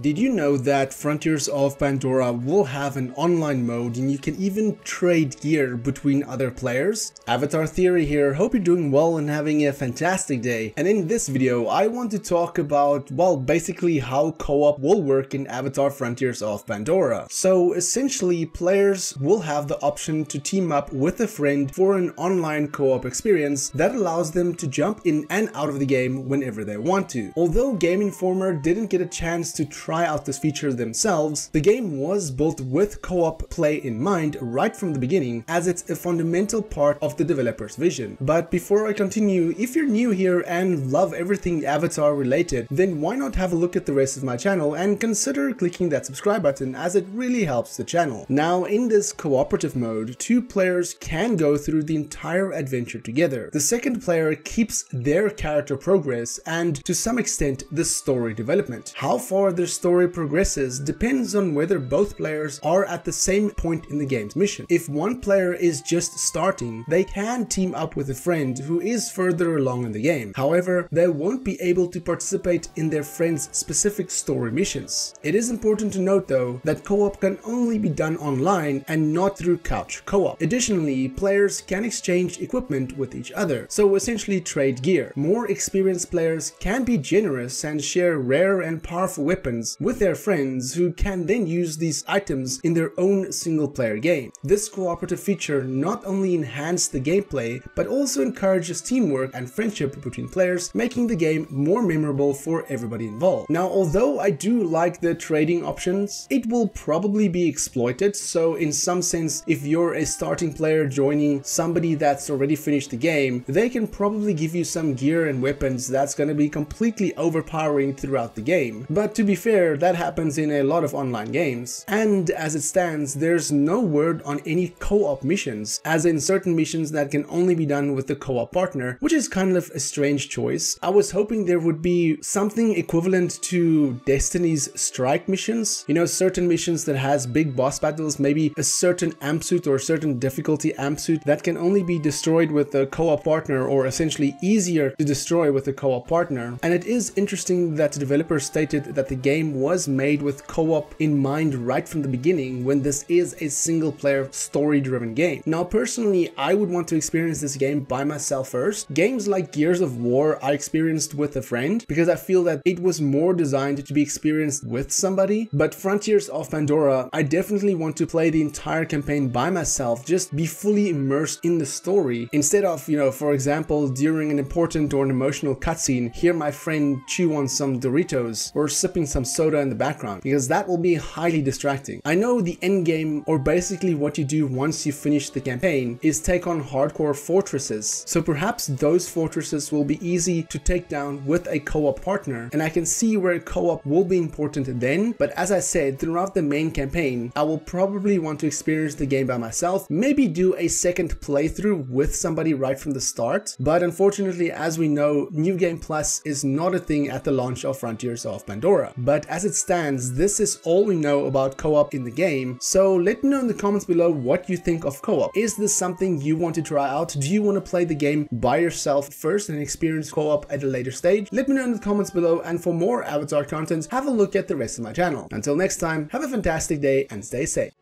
Did you know that Frontiers of Pandora will have an online mode and you can even trade gear between other players? Avatar Theory here, hope you're doing well and having a fantastic day. And in this video I want to talk about, well, basically how co-op will work in Avatar Frontiers of Pandora. So essentially players will have the option to team up with a friend for an online co-op experience that allows them to jump in and out of the game whenever they want to. Although Game Informer didn't get a chance to try out this feature themselves, the game was built with co-op play in mind right from the beginning, as it's a fundamental part of the developer's vision. But before I continue, if you're new here and love everything Avatar related, then why not have a look at the rest of my channel and consider clicking that subscribe button, as it really helps the channel. Now, in this cooperative mode, two players can go through the entire adventure together. The second player keeps their character progress and, to some extent, the story development. How far their story progresses depends on whether both players are at the same point in the game's mission. If one player is just starting, they can team up with a friend who is further along in the game. However, they won't be able to participate in their friend's specific story missions. It is important to note though that co-op can only be done online and not through couch co-op. Additionally, players can exchange equipment with each other, so essentially trade gear. More experienced players can be generous and share rare and powerful weapons with their friends, who can then use these items in their own single-player game. This cooperative feature not only enhanced the gameplay, but also encourages teamwork and friendship between players, making the game more memorable for everybody involved. Now, although I do like the trading options, it will probably be exploited, so in some sense, if you're a starting player joining somebody that's already finished the game, they can probably give you some gear and weapons that's gonna be completely overpowering throughout the game. But to be fair, that happens in a lot of online games, and as it stands, there's no word on any co-op missions, as in certain missions that can only be done with the co-op partner, which is kind of a strange choice. I was hoping there would be something equivalent to Destiny's strike missions, you know, certain missions that has big boss battles, maybe a certain amp suit or a certain difficulty amp suit that can only be destroyed with a co-op partner, or essentially easier to destroy with a co-op partner. And it is interesting that the developers stated that the game was made with co-op in mind right from the beginning, when this is a single-player story-driven game. Now personally, I would want to experience this game by myself first. Games like Gears of War I experienced with a friend, because I feel that it was more designed to be experienced with somebody. But Frontiers of Pandora, I definitely want to play the entire campaign by myself, just be fully immersed in the story, instead of, you know, for example, during an important or an emotional cutscene, hear my friend chew on some Doritos or sipping some soda in the background, because that will be highly distracting. I know the end game, or basically what you do once you finish the campaign, is take on hardcore fortresses, so perhaps those fortresses will be easy to take down with a co-op partner, and I can see where co-op will be important then. But as I said, throughout the main campaign I will probably want to experience the game by myself, maybe do a second playthrough with somebody right from the start. But unfortunately, as we know, New Game Plus is not a thing at the launch of Frontiers of Pandora. But as it stands, this is all we know about co-op in the game, so let me know in the comments below what you think of co-op. Is this something you want to try out? Do you want to play the game by yourself first and experience co-op at a later stage? Let me know in the comments below, and for more Avatar content, have a look at the rest of my channel. Until next time, have a fantastic day and stay safe.